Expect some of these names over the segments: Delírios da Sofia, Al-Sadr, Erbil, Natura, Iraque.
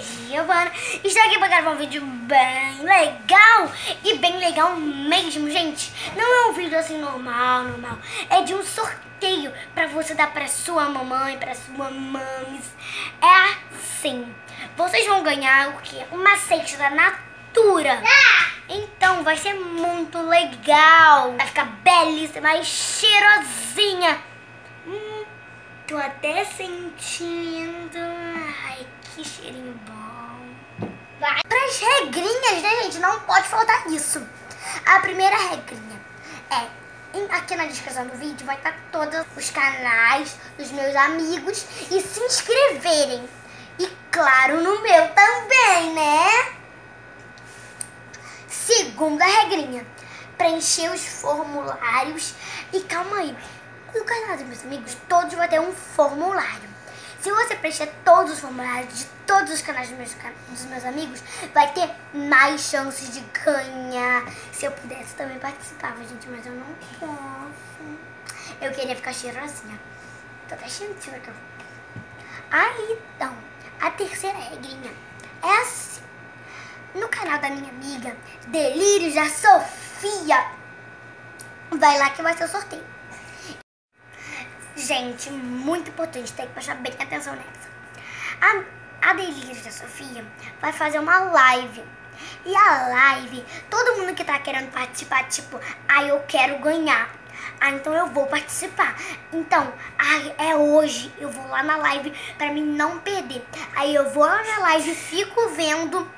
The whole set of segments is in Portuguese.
e Giovana. Estou aqui para gravar um vídeo bem legal mesmo, gente. Não é um vídeo assim normal, é de um sorteio para você dar para sua mamãe, para sua mames. É assim, vocês vão ganhar o quê? Uma cesta da Natura. Então vai ser muito legal, vai ficar belíssima e cheirosinha. Tô até sentindo. Ai, que cheirinho bom. Vai. Pras regrinhas, né, gente? Não pode faltar isso. A primeira regrinha é... Aqui na descrição do vídeo vai estar todos os canais dos meus amigos. E se inscreverem. E claro, no meu também, né? Segunda regrinha. Preencher os formulários. E calma aí. No canal dos meus amigos, todos vão ter um formulário. Se você preencher todos os formulários de todos os canais dos meus amigos, vai ter mais chances de ganhar. Se eu pudesse, também participava, gente, mas eu não posso. Eu queria ficar cheirosinha. Tô até cheirando de cheiro. Aí, então, a terceira regrinha é assim. No canal da minha amiga, Delírios da Sofia, vai lá que vai ser o sorteio. Gente, muito importante, tem que prestar bem atenção nessa. A Delírios da Sofia vai fazer uma live. E a live, todo mundo que tá querendo participar, tipo, eu quero ganhar. Então eu vou participar. Então, é hoje, eu vou lá na live pra mim não perder. Aí eu vou lá na live e fico vendo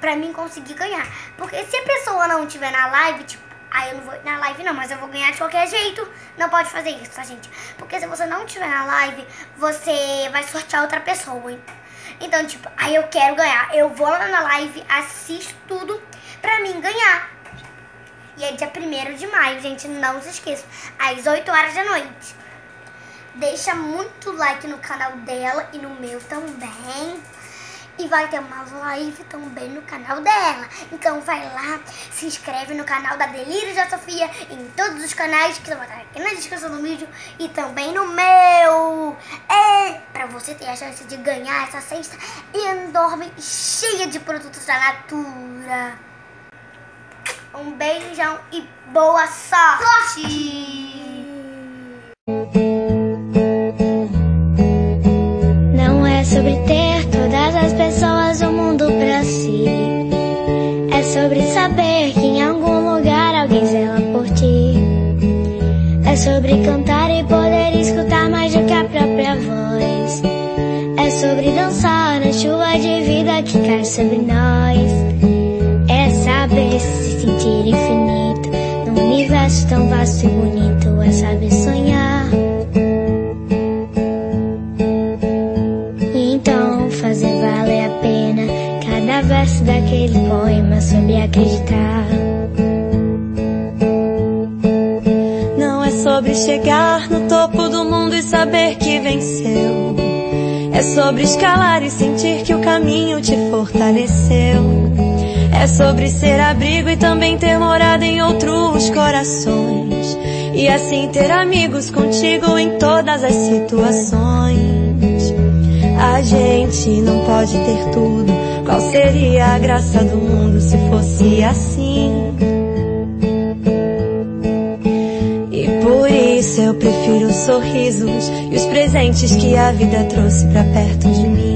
pra mim conseguir ganhar. Porque se a pessoa não estiver na live, tipo, eu não vou ir na live não, mas eu vou ganhar de qualquer jeito. Não pode fazer isso, tá, gente? Porque se você não estiver na live, você vai sortear outra pessoa, hein? Então, tipo, eu quero ganhar. Eu vou lá na live, assisto tudo pra mim ganhar. E é dia 1º de maio, gente, não se esqueça. Às 8 horas da noite. Deixa muito like no canal dela e no meu também. E vai ter uma live também no canal dela. Então vai lá, se inscreve no canal da Delírios da Sofia, em todos os canais que eu vou estar aqui na descrição do vídeo e também no meu. Pra você ter a chance de ganhar essa cesta enorme, cheia de produtos da Natura. Um beijão e boa sorte! Não é sobre ter todas as pessoas o mundo pra si. É sobre saber que em algum lugar alguém zela por ti. É sobre cantar e poder escutar mais do que a própria voz. É sobre dançar na chuva de vida que cai sobre nós. É saber se sentir infinito num universo tão vasto e bonito. É saber sonhar. Fazer valer a pena cada verso daquele poema sobre acreditar. Não é sobre chegar no topo do mundo e saber que venceu. É sobre escalar e sentir que o caminho te fortaleceu. É sobre ser abrigo e também ter morada em outros corações. E assim ter amigos contigo em todas as situações. A gente não pode ter tudo. Qual seria a graça do mundo se fosse assim? E por isso eu prefiro os sorrisos e os presentes que a vida trouxe pra perto de mim.